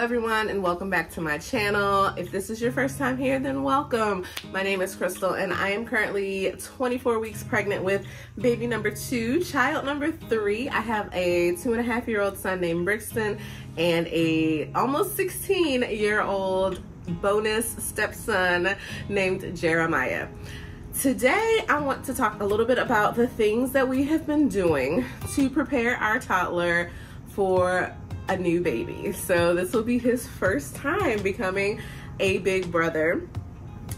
everyone, and welcome back to my channel. If this is your first time here, then welcome. My name is Crystal, and I am currently 24 weeks pregnant with baby number 2, child number 3. I have a 2.5-year-old son named Brixton and a almost 16-year-old bonus stepson named Jeremiah. Today, I want to talk a little bit about the things that we have been doing to prepare our toddler for a new baby. So this will be his first time becoming a big brother,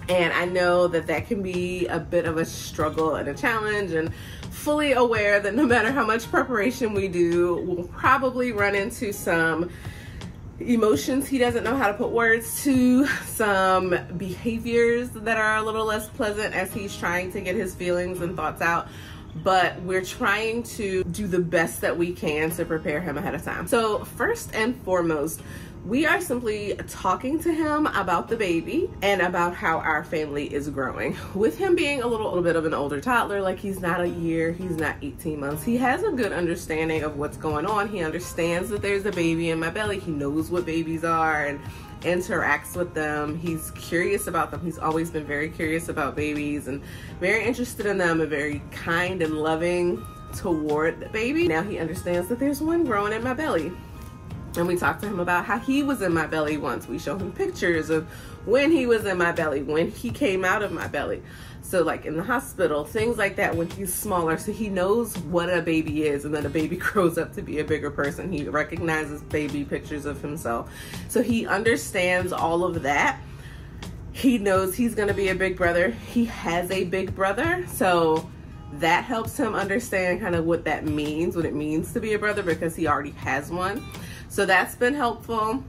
and I know that that can be a bit of a struggle and a challenge, and fully aware that no matter how much preparation we do, we'll probably run into some emotions he doesn't know how to put words to, some behaviors that are a little less pleasant as he's trying to get his feelings and thoughts out. But we're trying to do the best that we can to prepare him ahead of time. So first and foremost, we are simply talking to him about the baby and about how our family is growing. With him being a little bit of an older toddler, like he's not a year, he's not 18 months, he has a good understanding of what's going on. He understands that there's a baby in my belly. He knows what babies are and interacts with them. He's curious about them. He's always been very curious about babies and very interested in them and very kind and loving toward the baby. Now he understands that there's one growing in my belly. And we talked to him about how he was in my belly once. We showed him pictures of when he was in my belly, when he came out of my belly. So like in the hospital, things like that when he's smaller. So he knows what a baby is, and then a baby grows up to be a bigger person. He recognizes baby pictures of himself. So he understands all of that. He knows he's gonna be a big brother. He has a big brother. So that helps him understand kind of what that means, what it means to be a brother, because he already has one. So that's been helpful.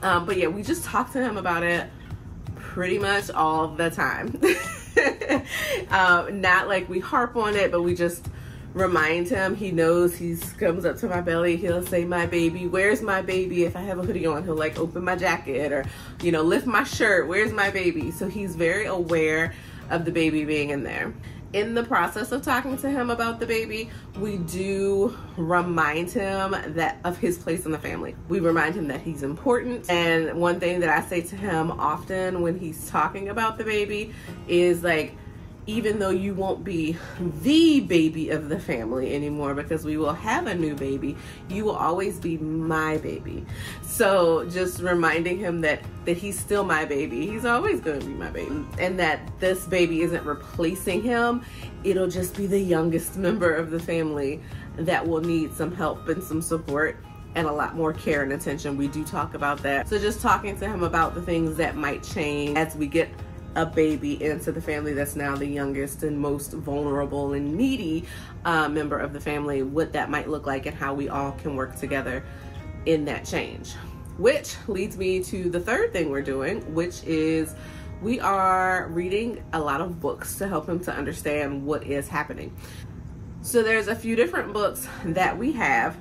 But yeah, we just talked to him about it pretty much all the time. Not like we harp on it, but we just remind him. He knows he comes up to my belly. He'll say, my baby, where's my baby? If I have a hoodie on, he'll like open my jacket or, you know, lift my shirt. Where's my baby? So he's very aware of the baby being in there. In the process of talking to him about the baby, we do remind him that of his place in the family. We remind him that he's important. And one thing that I say to him often when he's talking about the baby is like, even though you won't be the baby of the family anymore, because we will have a new baby, you will always be my baby. So just reminding him that he's still my baby. He's always gonna be my baby. And that this baby isn't replacing him. It'll just be the youngest member of the family that will need some help and some support and a lot more care and attention. We do talk about that. So just talking to him about the things that might change as we get a baby into the family that's now the youngest and most vulnerable and needy member of the family, what that might look like and how we all can work together in that change. Which leads me to the third thing we're doing, which is we are reading a lot of books to help him to understand what is happening. So there's a few different books that we have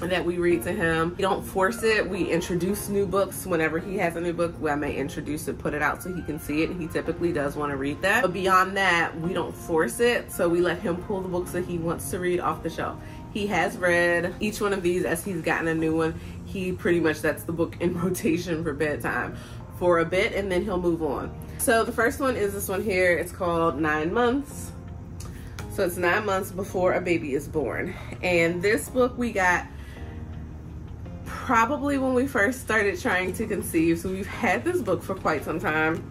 that we read to him. We don't force it. We introduce new books. Whenever he has a new book, I may introduce it, put it out so he can see it, and he typically does want to read that. But beyond that, we don't force it, so we let him pull the books that he wants to read off the shelf. He has read each one of these as he's gotten a new one. He pretty much, that's the book in rotation for bedtime for a bit, and then he'll move on. So the first one is this one here. It's called 9 Months. So it's 9 months before a baby is born. And this book we got probably when we first started trying to conceive. So we've had this book for quite some time,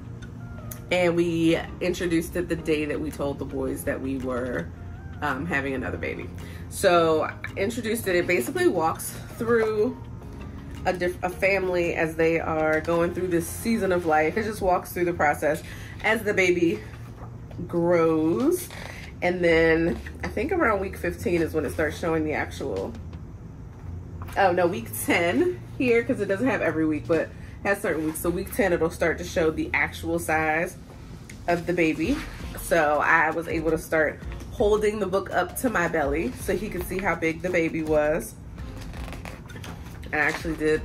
and we introduced it the day that we told the boys that we were having another baby. So I introduced it. It basically walks through a family as they are going through this season of life. It just walks through the process as the baby grows. And then I think around week 15 is when it starts showing the actual, oh no, week 10 here, because it doesn't have every week, but has certain weeks. So week 10, it'll start to show the actual size of the baby. So I was able to start holding the book up to my belly so he could see how big the baby was. I actually did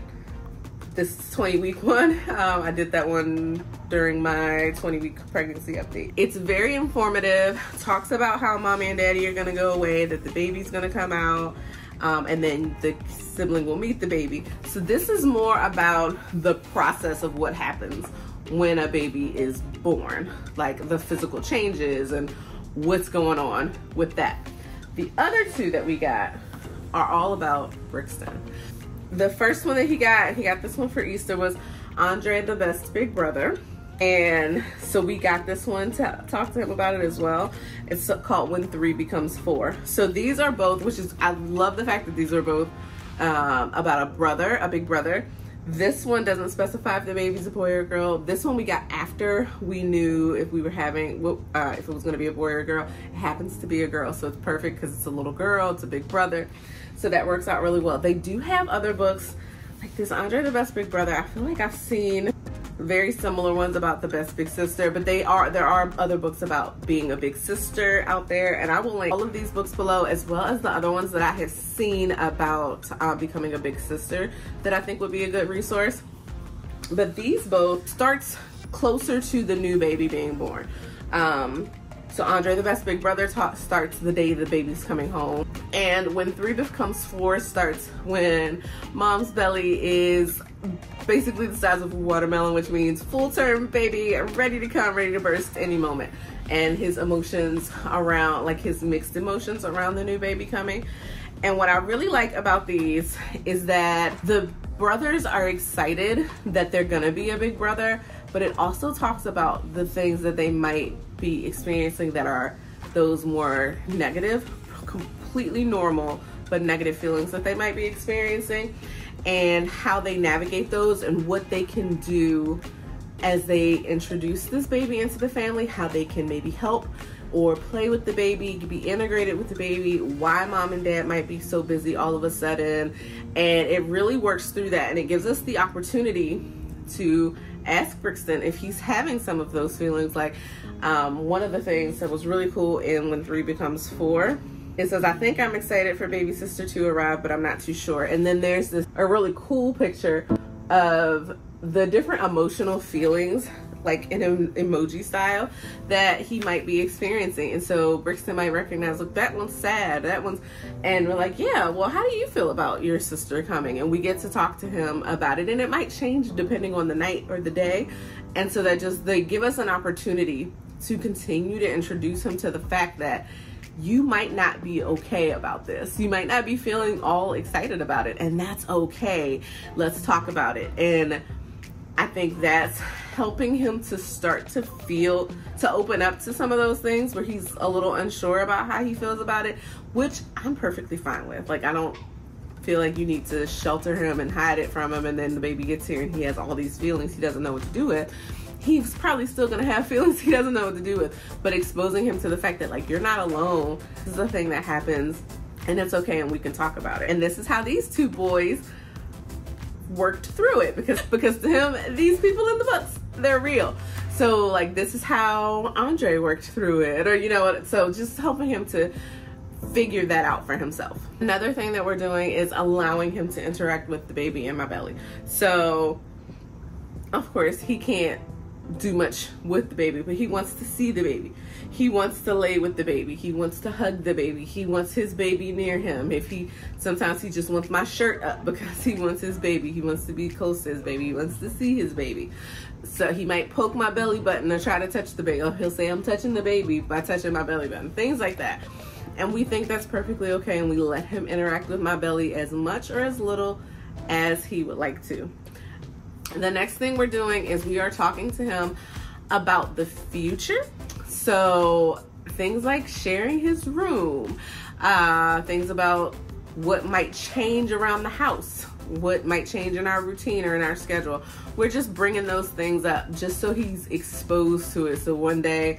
this 20-week one. I did that one during my 20-week pregnancy update. It's very informative, talks about how mommy and daddy are gonna go away, that the baby's gonna come out. and then the sibling will meet the baby. So this is more about the process of what happens when a baby is born, like the physical changes and what's going on with that. The other two that we got are all about Brixton. The first one that he got, and he got this one for Easter, was Andre the Best Big Brother. And so we got this one to talk to him about it as well. It's called When Three Becomes Four. So these are both, which is, I love the fact that these are both about a brother, a big brother. This one doesn't specify if the baby's a boy or a girl. This one we got after we knew if we were having, if it was gonna be a boy or a girl. It happens to be a girl, so it's perfect because it's a little girl, it's a big brother. So that works out really well. They do have other books, like this Andre the Best Big Brother. I feel like I've seen very similar ones about the best big sister, but there are other books about being a big sister out there, and I will link all of these books below, as well as the other ones that I have seen about becoming a big sister that I think would be a good resource. But these both starts closer to the new baby being born. So Andre the Best Big Brother starts the day the baby's coming home, and When Three Becomes Four starts when mom's belly is basically the size of a watermelon, which means full-term baby, ready to come, ready to burst any moment. And his emotions around, like his mixed emotions around the new baby coming. And what I really like about these is that the brothers are excited that they're gonna be a big brother, but it also talks about the things that they might be experiencing that are those more negative, completely normal, but negative feelings that they might be experiencing, and how they navigate those and what they can do as they introduce this baby into the family, how they can maybe help or play with the baby, be integrated with the baby, why mom and dad might be so busy all of a sudden. And it really works through that, and it gives us the opportunity to ask Brixton if he's having some of those feelings. Like one of the things that was really cool in When Three Becomes Four, it says, "I think I'm excited for baby sister to arrive, but I'm not too sure." And then there's this a really cool picture of the different emotional feelings, like in an emoji style, that he might be experiencing. And so Brixton might recognize, look, that one's sad, that one's, and we're like, yeah, well, how do you feel about your sister coming? And we get to talk to him about it, and it might change depending on the night or the day. And so that just, they give us an opportunity to continue to introduce him to the fact that you might not be okay about this. You might not be feeling all excited about it, and that's okay. Let's talk about it. And I think that's helping him to start to feel, to open up to some of those things where he's a little unsure about how he feels about it, which I'm perfectly fine with. Like, I don't feel like you need to shelter him and hide it from him, and then the baby gets here and he has all these feelings he doesn't know what to do with. He's probably still gonna have feelings he doesn't know what to do with, but exposing him to the fact that, like, you're not alone. This is a thing that happens, and it's okay, and we can talk about it. And this is how these two boys worked through it, because to him, these people in the books, they're real. So, like, this is how Andre worked through it, or, you know, so just helping him to figure that out for himself. Another thing that we're doing is allowing him to interact with the baby in my belly. So, of course, he can't do much with the baby, but he wants to see the baby, he wants to lay with the baby, he wants to hug the baby, he wants his baby near him. If he, sometimes he just wants my shirt up because he wants his baby, he wants to be close to his baby, he wants to see his baby. So he might poke my belly button or try to touch the baby, or he'll say, I'm touching the baby by touching my belly button, things like that. And we think that's perfectly okay, and we let him interact with my belly as much or as little as he would like to. The next thing we're doing is we are talking to him about the future. So things like sharing his room, things about what might change around the house, what might change in our routine or in our schedule. We're just bringing those things up just so he's exposed to it. So one day,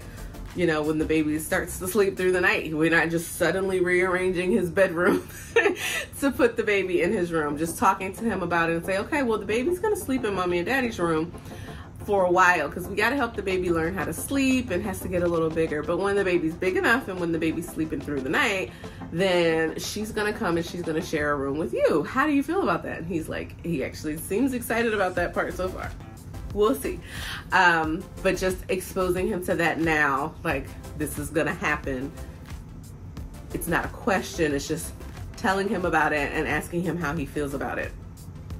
you know, when the baby starts to sleep through the night, we're not just suddenly rearranging his bedroom to put the baby in his room. Just talking to him about it and say, okay, well, the baby's gonna sleep in mommy and daddy's room for a while, because we gotta help the baby learn how to sleep, and has to get a little bigger. But when the baby's big enough, and when the baby's sleeping through the night, then she's gonna come and she's gonna share a room with you. How do you feel about that? And he's like, he actually seems excited about that part so far. We'll see. But just exposing him to that now, like, this is gonna happen. It's not a question, it's just telling him about it and asking him how he feels about it.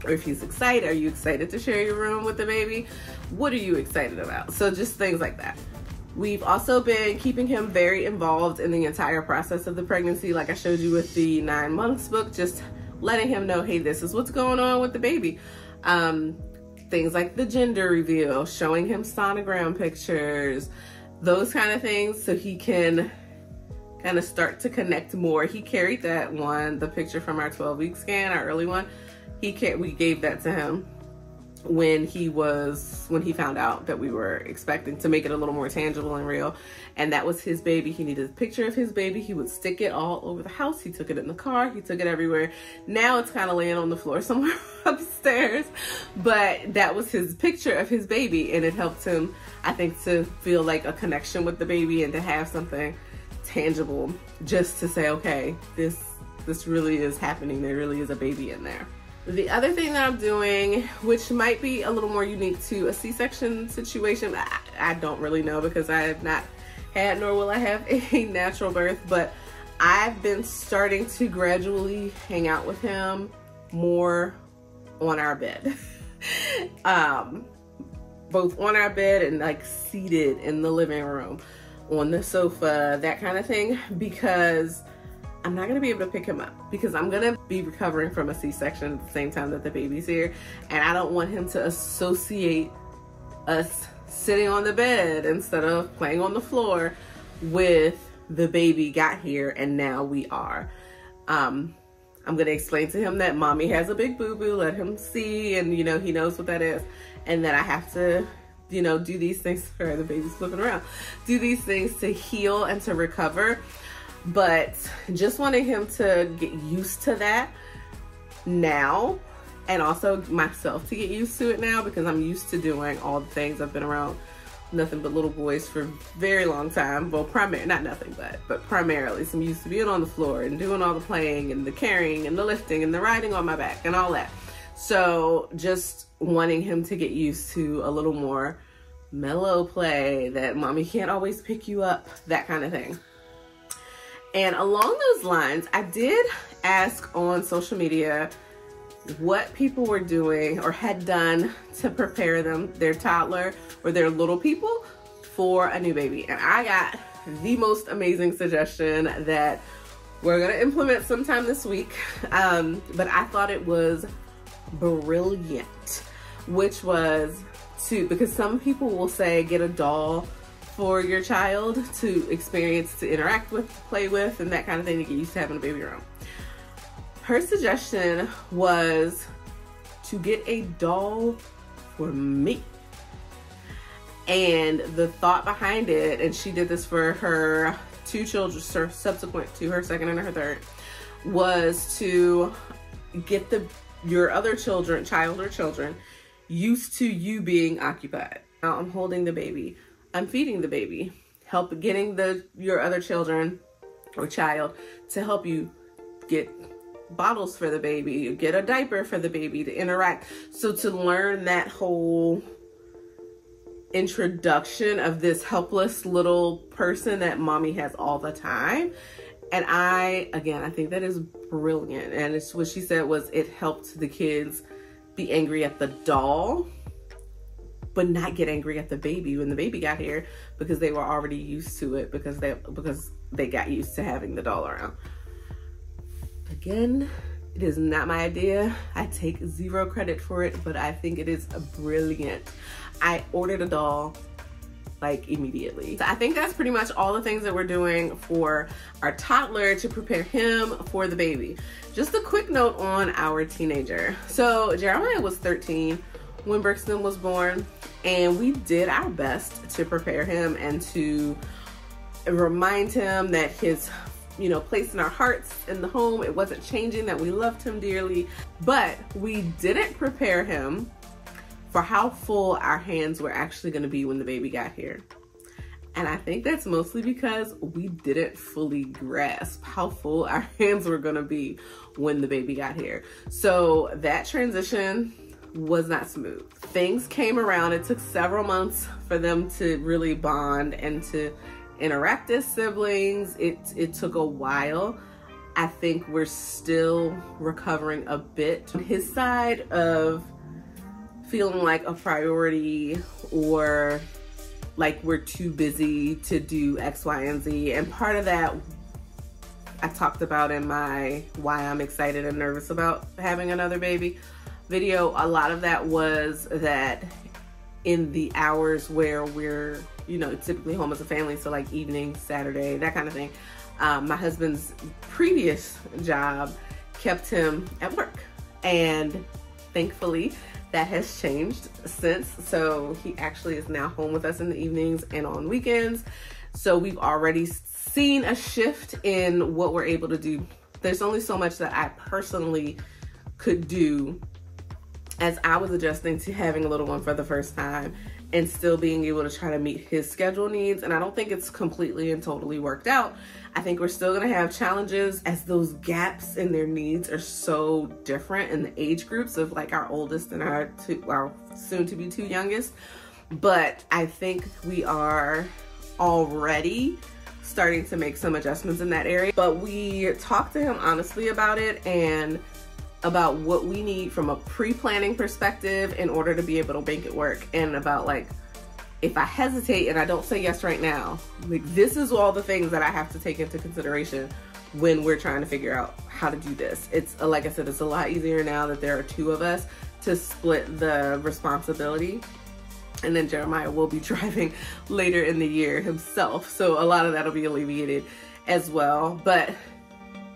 Or if he's excited, are you excited to share your room with the baby? What are you excited about? So just things like that. We've also been keeping him very involved in the entire process of the pregnancy, like I showed you with the 9 months book, just letting him know, hey, this is what's going on with the baby. Things like the gender reveal, showing him sonogram pictures, those kind of things, so he can kind of start to connect more. He carried that one, the picture from our 12-week scan, our early one. We gave that to him when he found out that we were expecting, to make it a little more tangible and real. And that was his baby. He needed a picture of his baby. He would stick it all over the house. He took it in the car. He took it everywhere. Now it's kind of laying on the floor somewhere upstairs, but that was his picture of his baby. And it helped him, I think, to feel like a connection with the baby and to have something tangible just to say, okay, this really is happening. There really is a baby in there. The other thing that I'm doing, which might be a little more unique to a C-section situation, I don't really know because I have not had, nor will I have, a natural birth, but I've been starting to gradually hang out with him more on our bed. Both on our bed and like seated in the living room, on the sofa, that kind of thing, because I'm not gonna be able to pick him up because I'm gonna be recovering from a C-section at the same time that the baby's here, and I don't want him to associate us sitting on the bed instead of playing on the floor with the baby got here and now we are. I'm gonna explain to him that mommy has a big boo-boo, let him see, and you know, he knows what that is, and that I have to, you know, do these things, or the baby's flipping around, do these things to heal and to recover. But just wanting him to get used to that now, and also myself to get used to it now, because I'm used to doing all the things. I've been around nothing but little boys for a very long time. Well, primarily. So I'm used to being on the floor and doing all the playing and the carrying and the lifting and the riding on my back and all that. So just wanting him to get used to a little more mellow play, that mommy can't always pick you up, that kind of thing. And along those lines, I did ask on social media what people were doing or had done to prepare them, their toddler or their little people, for a new baby. And I got the most amazing suggestion that we're gonna implement sometime this week. But I thought it was brilliant, which was to, because some people will say get a doll for your child to experience, to interact with, play with, and that kind of thing, to get used to having a baby around. Her suggestion was to get a doll for me. And the thought behind it, and she did this for her two children subsequent to her second and her third, was to get your other child or children used to you being occupied. Now I'm holding the baby, I'm feeding the baby, help getting your other children or child to help you get bottles for the baby, get a diaper for the baby, to interact. So to learn that whole introduction of this helpless little person that mommy has all the time. And I think that is brilliant. And it's what she said was it helped the kids be angry at the doll, but not get angry at the baby when the baby got here, because they were already used to it, because they got used to having the doll around. Again, it is not my idea. I take zero credit for it, but I think it is brilliant. I ordered a doll like immediately. So I think that's pretty much all the things that we're doing for our toddler to prepare him for the baby. Just a quick note on our teenager. So Jeremiah was 13 when Brixton was born, and we did our best to prepare him and to remind him that his, you know, place in our hearts in the home, it wasn't changing, that we loved him dearly. But we didn't prepare him for how full our hands were actually going to be when the baby got here. And I think that's mostly because we didn't fully grasp how full our hands were going to be when the baby got here. So that transition was not smooth. Things came around. It took several months for them to really bond and to interact as siblings. It took a while. I think we're still recovering a bit. His side of feeling like a priority, or like we're too busy to do X, Y, and Z. And part of that I talked about in my why I'm excited and nervous about having another baby video. A lot of that was that in the hours where we're, you know, typically home as a family, so like evening, Saturday, that kind of thing, my husband's previous job kept him at work. And thankfully that has changed since. So he actually is now home with us in the evenings and on weekends. So we've already seen a shift in what we're able to do. There's only so much that I personally could do as I was adjusting to having a little one for the first time and still being able to try to meet his schedule needs. And I don't think it's completely and totally worked out. I think we're still gonna have challenges, as those gaps in their needs are so different in the age groups of like our oldest and our soon to be two youngest. But I think we are already starting to make some adjustments in that area. But we talked to him honestly about it and about what we need from a pre-planning perspective in order to be able to make it work, and about like, if I hesitate and I don't say yes right now, like this is all the things that I have to take into consideration when we're trying to figure out how to do this. It's like I said, it's a lot easier now that there are two of us to split the responsibility. And then Jeremiah will be driving later in the year himself, so a lot of that will be alleviated as well. But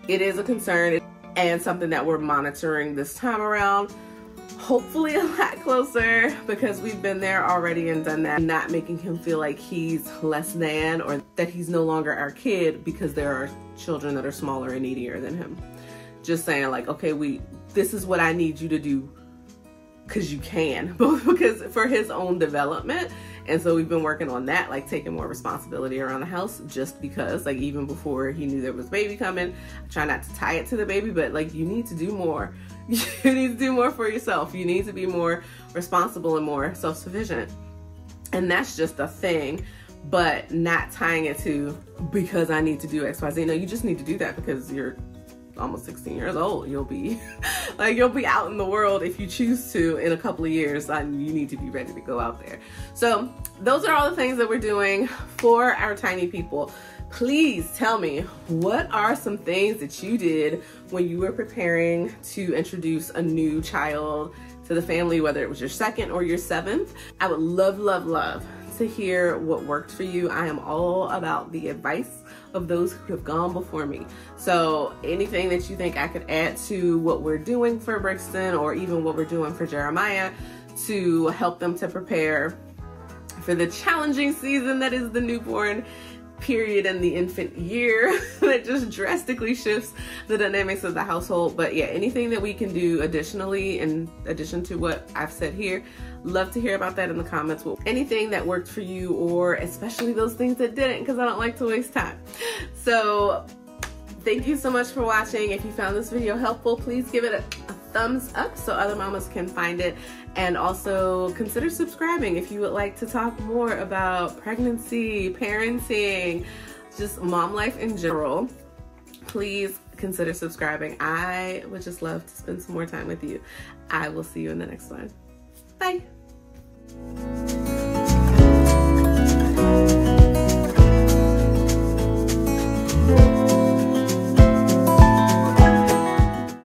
it is a concern and something that we're monitoring this time around. Hopefully a lot closer, because we've been there already and done that. Not making him feel like he's less than, or that he's no longer our kid because there are children that are smaller and needier than him. Just saying like, okay, this is what I need you to do, because you can, both because for his own development. And so we've been working on that, like taking more responsibility around the house, just because like even before he knew there was a baby coming, I try not to tie it to the baby, but like you need to do more. You need to do more for yourself. You need to be more responsible and more self-sufficient. And that's just a thing, but not tying it to because I need to do X, Y, Z. No, you just need to do that because you're almost 16 years old. You'll be like, you'll be out in the world if you choose to in a couple of years, and you need to be ready to go out there. So those are all the things that we're doing for our tiny people. Please tell me, what are some things that you did when you were preparing to introduce a new child to the family, whether it was your second or your seventh? I would love, love, love to hear what worked for you. I am all about the advice of those who have gone before me. So anything that you think I could add to what we're doing for Brixton, or even what we're doing for Jeremiah, to help them to prepare for the challenging season that is the newborn period and the infant year, that just drastically shifts the dynamics of the household. But yeah, anything that we can do additionally, in addition to what I've said here, love to hear about that in the comments. Well, anything that worked for you, or especially those things that didn't, because I don't like to waste time. So thank you so much for watching. If you found this video helpful, please give it a thumbs up so other mamas can find it. And also consider subscribing if you would like to talk more about pregnancy, parenting, just mom life in general. Please consider subscribing. I would just love to spend some more time with you. I will see you in the next one. Bye.